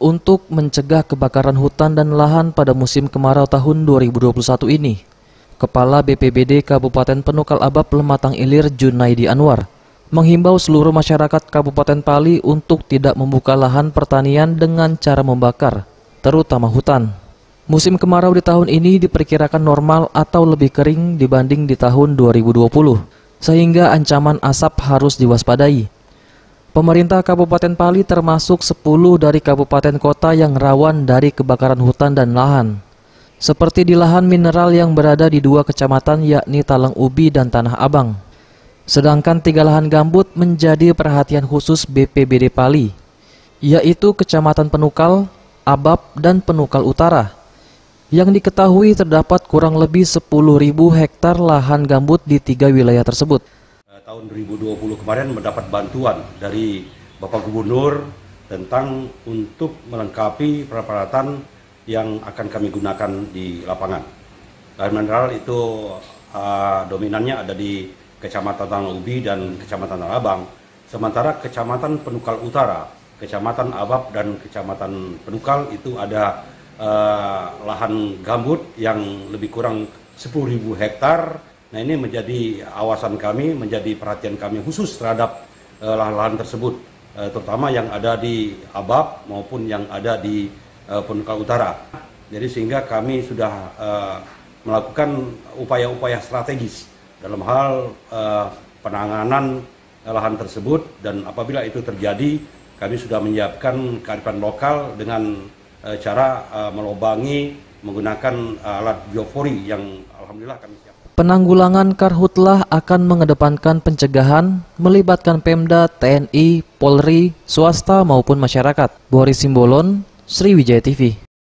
untuk mencegah kebakaran hutan dan lahan pada musim kemarau tahun 2021 ini. Kepala BPBD Kabupaten Penukal Abab Lematang Ilir Junaidi Anuar menghimbau seluruh masyarakat Kabupaten Pali untuk tidak membuka lahan pertanian dengan cara membakar, terutama hutan. Musim kemarau di tahun ini diperkirakan normal atau lebih kering dibanding di tahun 2020, sehingga ancaman asap harus diwaspadai. Pemerintah Kabupaten Pali termasuk 10 dari kabupaten kota yang rawan dari kebakaran hutan dan lahan. Seperti di lahan mineral yang berada di 2 kecamatan yakni Talang Ubi dan Tanah Abang. Sedangkan 3 lahan gambut menjadi perhatian khusus BPBD Pali, yaitu Kecamatan Penukal, Abab, dan Penukal Utara, yang diketahui terdapat kurang lebih 10.000 hektar lahan gambut di 3 wilayah tersebut. Tahun 2020 kemarin mendapat bantuan dari Bapak Gubernur tentang untuk melengkapi peralatan yang akan kami gunakan di lapangan. Lahan mineral itu dominannya ada di Kecamatan Tanah Ubi dan Kecamatan Tanah Abang, sementara Kecamatan Penukal Utara, Kecamatan Abab dan Kecamatan Penukal itu ada lahan gambut yang lebih kurang 10.000 hektar. Nah, ini menjadi awasan kami, menjadi perhatian kami khusus terhadap lahan-lahan tersebut, terutama yang ada di Abab maupun yang ada di Penukal Utara. Jadi sehingga kami sudah melakukan upaya-upaya strategis dalam hal penanganan lahan tersebut, dan apabila itu terjadi kami sudah menyiapkan kearifan lokal dengan cara melobangi menggunakan alat biofori yang alhamdulillah kami siapkan. Penanggulangan karhutlah akan mengedepankan pencegahan, melibatkan Pemda, TNI, Polri, swasta maupun masyarakat. Boris Simbolon, Sriwijaya TV.